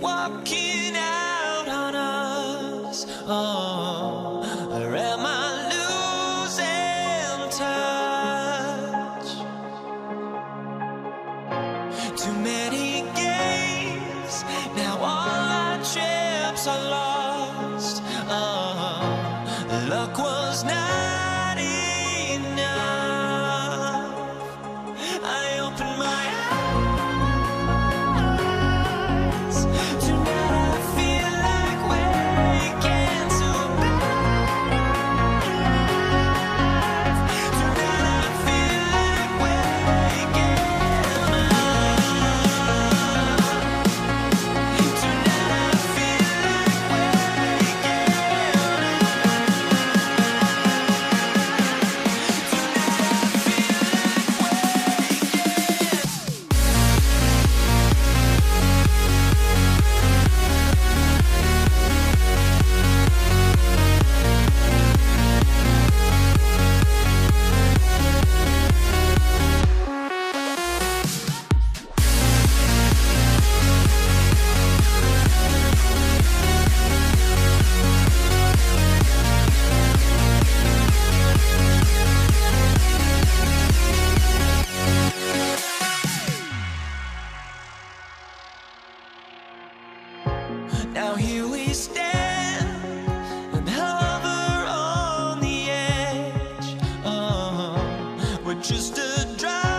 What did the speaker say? walking out on us. Oh, or am I losing touch? Too many games, now all our trips are lost. Oh, luck was not enough. I opened my eyes. Now here we stand and hover on the edge. We're just a drop.